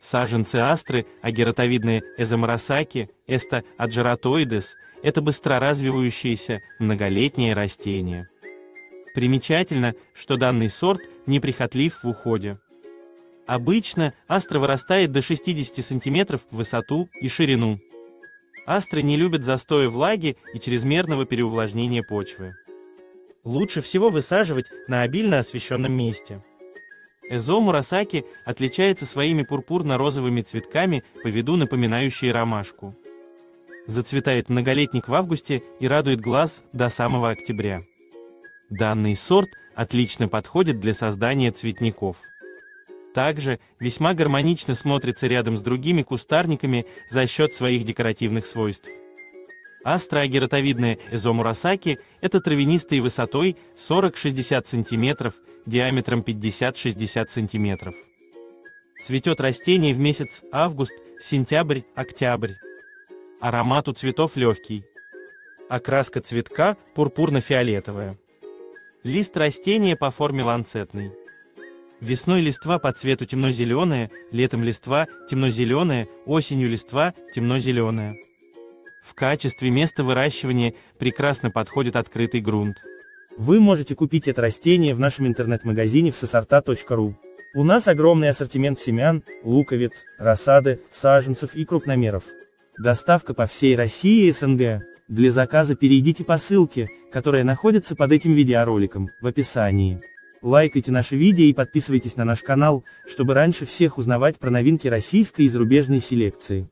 Саженцы астры, агератовидные Эзо Мурасаки, aster ageratoides – это быстроразвивающиеся многолетние растения. Примечательно, что данный сорт неприхотлив в уходе. Обычно астра вырастает до 60 см в высоту и ширину. Астры не любят застоя влаги и чрезмерного переувлажнения почвы. Лучше всего высаживать на обильно освещенном месте. Эзо Мурасаки отличается своими пурпурно-розовыми цветками, по виду напоминающие ромашку. Зацветает многолетник в августе и радует глаз до самого октября. Данный сорт отлично подходит для создания цветников. Также весьма гармонично смотрится рядом с другими кустарниками за счет своих декоративных свойств. Астра агератовидная Эзо Мурасаки – это травянистые высотой 40-60 см, диаметром 50-60 см. Цветет растение в месяц август, сентябрь, октябрь. Аромат у цветов легкий. Окраска цветка пурпурно-фиолетовая. Лист растения по форме ланцетный. Весной листва по цвету темно-зеленая, летом листва темно-зеленая, осенью листва темно-зеленая. В качестве места выращивания прекрасно подходит открытый грунт. Вы можете купить это растение в нашем интернет-магазине vsesorta.ru. У нас огромный ассортимент семян, луковиц, рассады, саженцев и крупномеров. Доставка по всей России и СНГ. Для заказа перейдите по ссылке, которая находится под этим видеороликом, в описании. Лайкайте наши видео и подписывайтесь на наш канал, чтобы раньше всех узнавать про новинки российской и зарубежной селекции.